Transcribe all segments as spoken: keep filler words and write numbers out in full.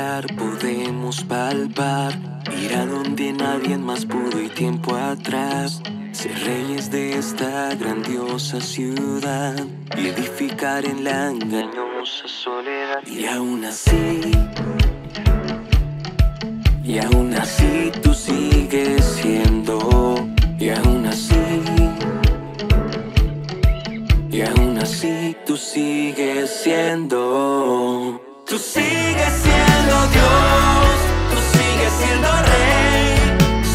mirar, podemos palpar, ir a donde nadie más pudo y tiempo atrás. Ser reyes de esta grandiosa ciudad y edificar en la engañosa soledad. Y aún así, y aún así tú sigues siendo, y aún así, y aún así tú sigues siendo. Tú sigues siendo Dios, tú sigues siendo Rey,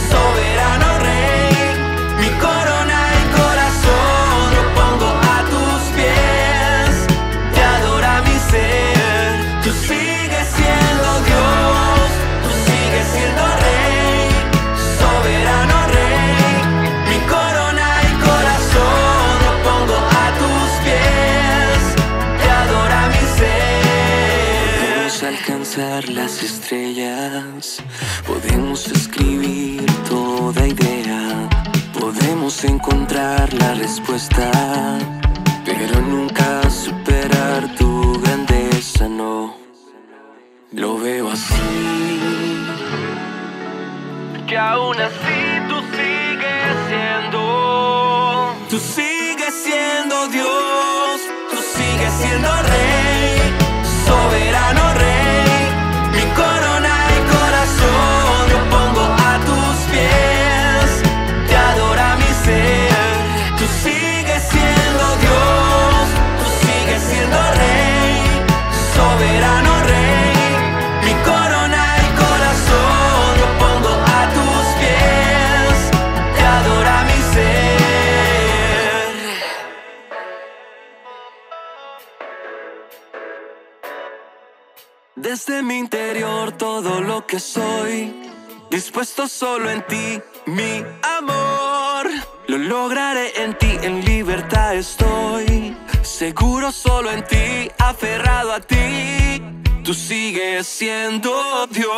soberano Rey. Mi corona y corazón lo pongo a tus pies, te adora mi ser. Tú sigues siendo Dios, tú sigues siendo Rey, soberano Rey. Mi corona y corazón lo pongo a tus pies, te adora mi ser. Alcanzar las estrellas, podemos escribir toda idea, podemos encontrar la respuesta, pero nunca superar tu grandeza, no. Lo veo así, que aún así tú sigues siendo, tú sigues siendo Dios, tú sigues siendo Rey, soberano Rey. Desde mi interior todo lo que soy, dispuesto solo en ti, mi amor. Lo lograré en ti, en libertad estoy, seguro solo en ti, aferrado a ti. Tú sigues siendo Dios.